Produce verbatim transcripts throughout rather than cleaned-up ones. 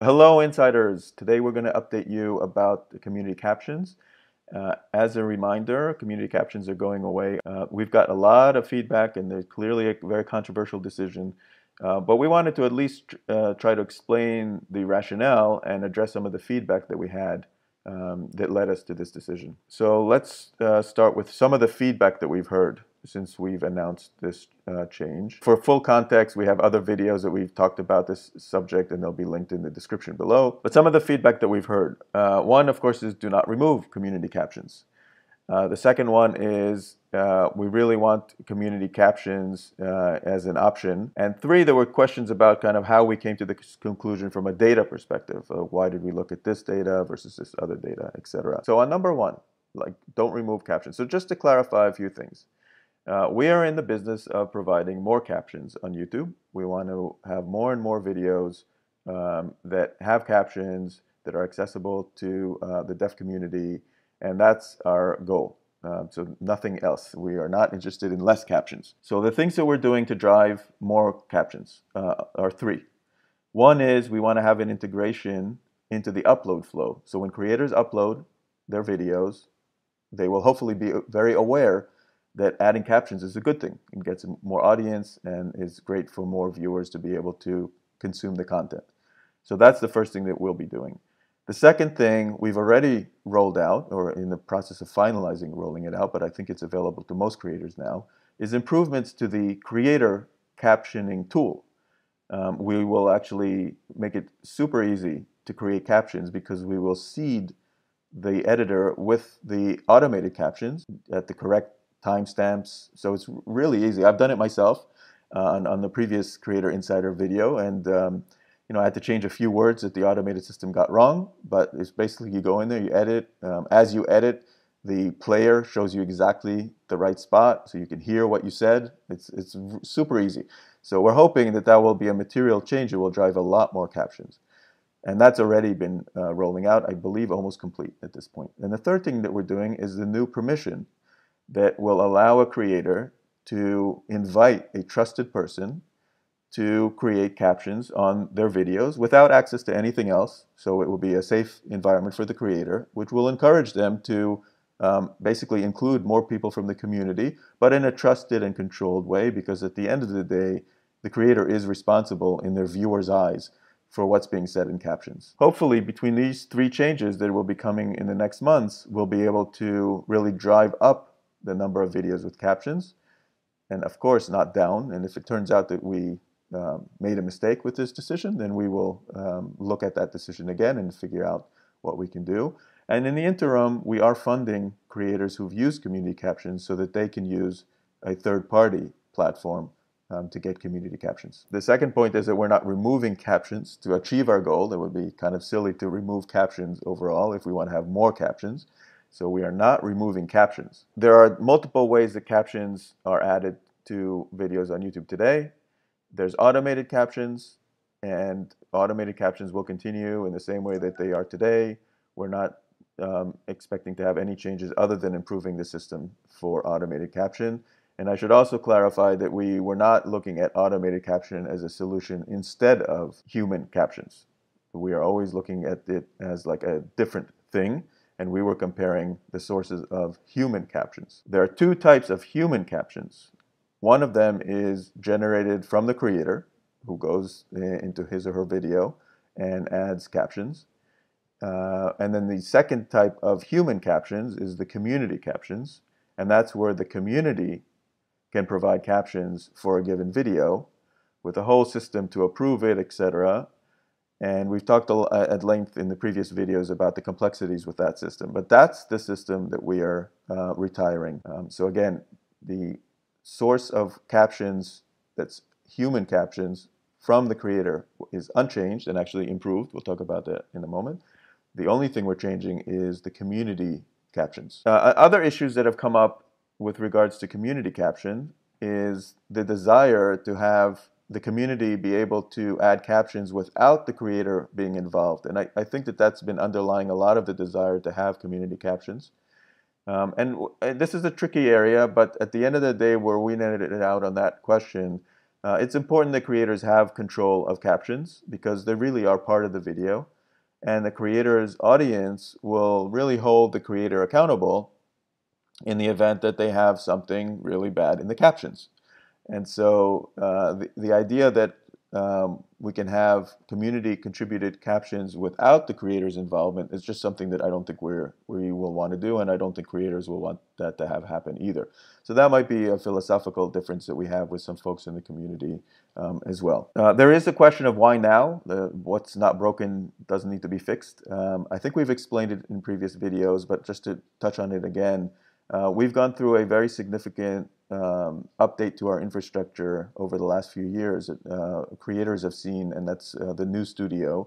Hello Insiders! Today we're going to update you about the community captions. Uh, as a reminder, community captions are going away. Uh, we've got a lot of feedback and there's clearly a very controversial decision, uh, but we wanted to at least uh, try to explain the rationale and address some of the feedback that we had um, that led us to this decision. So let's uh, start with some of the feedback that we've heard since we've announced this uh, change. For full context, we have other videos that we've talked about this subject and they'll be linked in the description below. But some of the feedback that we've heard. Uh, one, of course, is do not remove community captions. Uh, the second one is uh, we really want community captions uh, as an option. And three, there were questions about kind of how we came to the conclusion from a data perspective. Uh, why did we look at this data versus this other data, et cetera. So on number one, like don't remove captions. So just to clarify a few things. Uh, we are in the business of providing more captions on YouTube. We want to have more and more videos um, that have captions that are accessible to uh, the deaf community, and that's our goal. Um, so nothing else. We are not interested in less captions. So the things that we're doing to drive more captions uh, are three. One is we want to have an integration into the upload flow. So when creators upload their videos, they will hopefully be very aware that adding captions is a good thing. It gets more audience and is great for more viewers to be able to consume the content. So that's the first thing that we'll be doing. The second thing we've already rolled out, or in the process of finalizing rolling it out, but I think it's available to most creators now, is improvements to the creator captioning tool. Um, we will actually make it super easy to create captions because we will seed the editor with the automated captions at the correct timestamps, so it's really easy. I've done it myself uh, on, on the previous Creator Insider video, and um, you know, I had to change a few words that the automated system got wrong, but it's basically you go in there, you edit. Um, as you edit, the player shows you exactly the right spot, so you can hear what you said. It's, it's super easy. So we're hoping that that will be a material change. It will drive a lot more captions. And that's already been uh, rolling out, I believe, almost complete at this point. And the third thing that we're doing is the new permission that will allow a creator to invite a trusted person to create captions on their videos without access to anything else. So it will be a safe environment for the creator, which will encourage them to um, basically include more people from the community, but in a trusted and controlled way, because at the end of the day, the creator is responsible in their viewers' eyes for what's being said in captions. Hopefully, between these three changes that will be coming in the next months, we'll be able to really drive up the number of videos with captions, and of course not down. And if it turns out that we um, made a mistake with this decision, then we will um, look at that decision again and figure out what we can do. And in the interim, we are funding creators who've used community captions so that they can use a third-party platform um, to get community captions. The second point is that we're not removing captions to achieve our goal. It would be kind of silly to remove captions overall if we want to have more captions. So we are not removing captions. There are multiple ways that captions are added to videos on YouTube today. There's automated captions, and automated captions will continue in the same way that they are today. We're not um, expecting to have any changes other than improving the system for automated caption. And I should also clarify that we were not looking at automated caption as a solution instead of human captions. We are always looking at it as like a different thing. And we were comparing the sources of human captions. There are two types of human captions. One of them is generated from the creator, who goes into his or her video and adds captions. Uh, and then the second type of human captions is the community captions, and that's where the community can provide captions for a given video with a whole system to approve it, et cetera. And we've talked at length in the previous videos about the complexities with that system. But that's the system that we are uh, retiring. Um, so again, the source of captions, that's human captions, from the creator is unchanged and actually improved. We'll talk about that in a moment. The only thing we're changing is the community captions. Uh, other issues that have come up with regards to community caption is the desire to have the community be able to add captions without the creator being involved. And I, I think that that's been underlying a lot of the desire to have community captions. Um, and, and this is a tricky area, but at the end of the day, where we netted it out on that question Uh, it's important that creators have control of captions because they really are part of the video, and the creator's audience will really hold the creator accountable in the event that they have something really bad in the captions. And so uh, the, the idea that um, we can have community contributed captions without the creator's involvement is just something that I don't think we're, we will want to do, and I don't think creators will want that to have happen either. So that might be a philosophical difference that we have with some folks in the community um, as well. Uh, there is the question of why now? The, what's not broken doesn't need to be fixed. Um, I think we've explained it in previous videos, but just to touch on it again, uh, we've gone through a very significant Um, update to our infrastructure over the last few years. Uh, creators have seen, and that's uh, the new studio.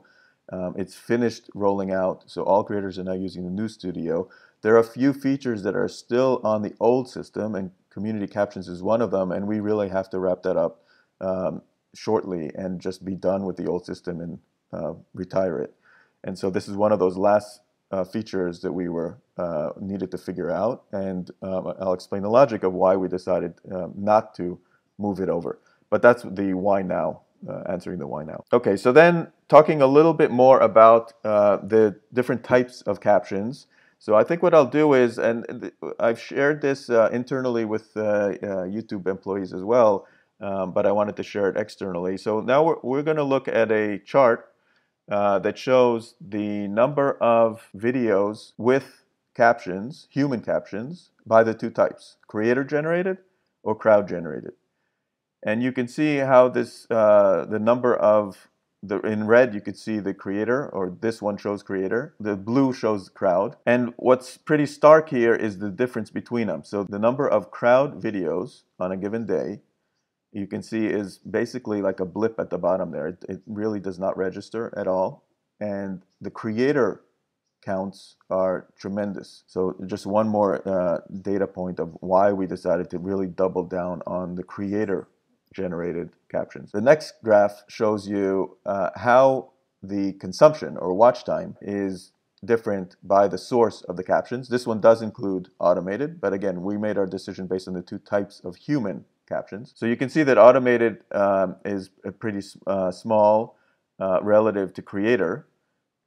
Um, it's finished rolling out, so all creators are now using the new studio. There are a few features that are still on the old system, and community captions is one of them, and we really have to wrap that up um, shortly and just be done with the old system and uh, retire it. And so this is one of those last Uh, features that we were uh, needed to figure out, and um, I'll explain the logic of why we decided uh, not to move it over. But that's the why now, uh, answering the why now. Okay, so then talking a little bit more about uh, the different types of captions. So I think what I'll do is, and I've shared this uh, internally with uh, uh, YouTube employees as well, um, but I wanted to share it externally. So now we're, we're going to look at a chart Uh, that shows the number of videos with captions, human captions, by the two types, creator-generated or crowd-generated. And you can see how this, uh, the number of, the, in red you could see the creator, or this one shows creator, the blue shows crowd. And what's pretty stark here is the difference between them. So the number of crowd videos on a given day, you can see, is basically like a blip at the bottom there. It, it really does not register at all. And the creator counts are tremendous. So just one more uh, data point of why we decided to really double down on the creator-generated captions. The next graph shows you uh, how the consumption or watch time is different by the source of the captions. This one does include automated, but again, we made our decision based on the two types of human captions. So you can see that automated um, is a pretty uh, small uh, relative to creator,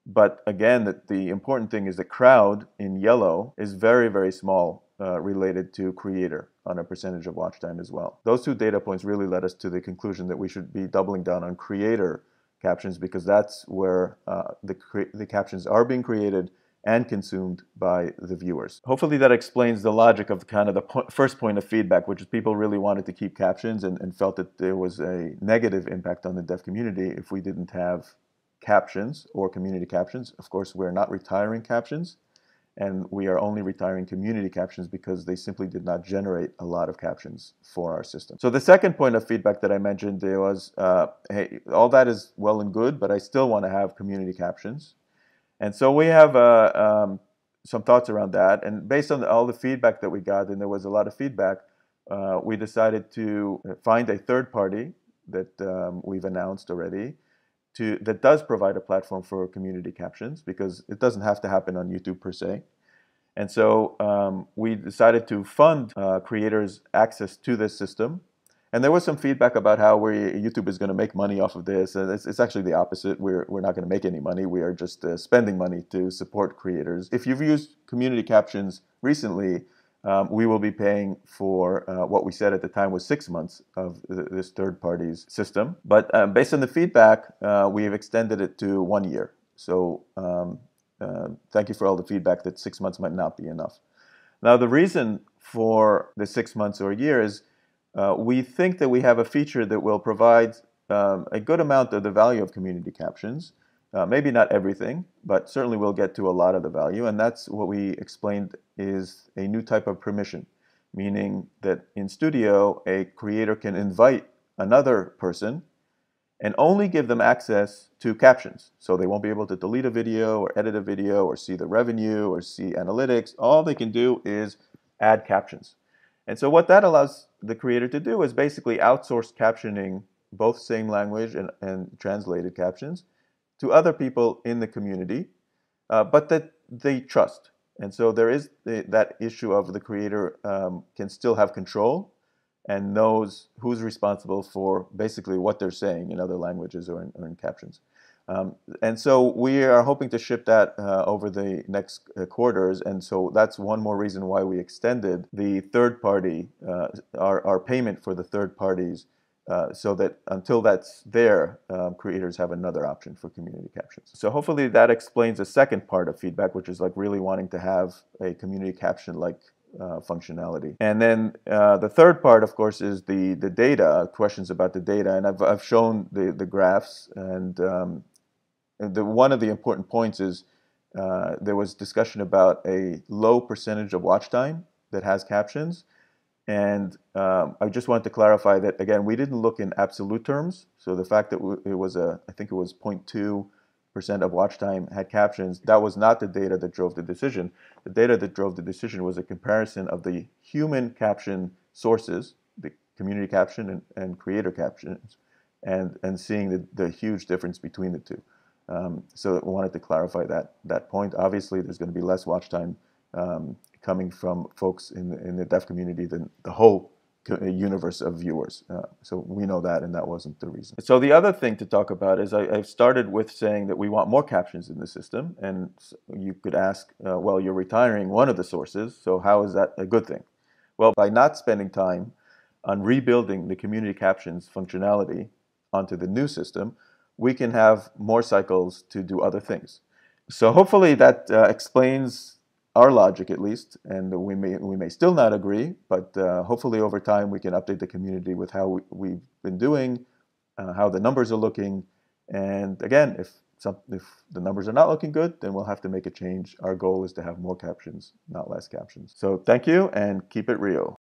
but again, that the important thing is the crowd in yellow is very, very small uh, related to creator on a percentage of watch time as well. Those two data points really led us to the conclusion that we should be doubling down on creator captions because that's where uh, the, the captions are being created and consumed by the viewers. Hopefully that explains the logic of kind of the po first point of feedback, which is people really wanted to keep captions and, and felt that there was a negative impact on the deaf community if we didn't have captions or community captions. Of course, we're not retiring captions, and we are only retiring community captions because they simply did not generate a lot of captions for our system. So the second point of feedback that I mentioned there was, uh, hey, all that is well and good, but I still want to have community captions. And so we have uh, um, some thoughts around that, and based on the, all the feedback that we got, and there was a lot of feedback, uh, we decided to find a third party that um, we've announced already to, that does provide a platform for community captions because it doesn't have to happen on YouTube per se. And so um, we decided to fund uh, creators access to this system. And there was some feedback about how we, YouTube is going to make money off of this. And it's, it's actually the opposite. We're, we're not going to make any money. We are just uh, spending money to support creators. If you've used community captions recently, um, we will be paying for uh, what we said at the time was six months of th this third party's system. But um, based on the feedback, uh, we have extended it to one year. So um, uh, thank you for all the feedback that six months might not be enough. Now, the reason for the six months or a year is Uh, we think that we have a feature that will provide um, a good amount of the value of community captions. Uh, maybe not everything, but certainly we'll get to a lot of the value, and that's what we explained is a new type of permission, meaning that in Studio, a creator can invite another person and only give them access to captions. So they won't be able to delete a video or edit a video or see the revenue or see analytics. All they can do is add captions. And so what that allows the creator to do is basically outsource captioning, both same language and, and translated captions, to other people in the community, uh, but that they trust. And so there is the, that issue of the creator um, can still have control and knows who's responsible for basically what they're saying in other languages or in, or in captions. Um, and so we are hoping to ship that uh, over the next uh, quarters, and so that's one more reason why we extended the third party, uh, our, our payment for the third parties, uh, so that until that's there, um, creators have another option for community captions. So hopefully that explains the second part of feedback, which is like really wanting to have a community caption like Uh, functionality. And then uh, the third part, of course, is the the data, questions about the data. And I've, I've shown the, the graphs, and um, the, one of the important points is uh, there was discussion about a low percentage of watch time that has captions. And um, I just wanted to clarify that, again, we didn't look in absolute terms. So the fact that it was a, I think it was zero point two percent of watch time had captions, that was not the data that drove the decision. The data that drove the decision was a comparison of the human caption sources, the community caption and, and creator captions, and, and seeing the, the huge difference between the two. Um, so we wanted to clarify that, that point. Obviously, there's going to be less watch time um, coming from folks in the, in the deaf community than the whole universe of viewers. Uh, so we know that, and that wasn't the reason. So the other thing to talk about is I, I've started with saying that we want more captions in the system, and you could ask, uh, well, you're retiring one of the sources, so how is that a good thing? Well, by not spending time on rebuilding the community captions functionality onto the new system, we can have more cycles to do other things. So hopefully that uh, explains our logic, at least, and we may we may still not agree, but uh, hopefully over time we can update the community with how we, we've been doing, uh, how the numbers are looking, and again, if some if the numbers are not looking good, then we'll have to make a change. Our goal is to have more captions, not less captions. So thank you, and keep it real.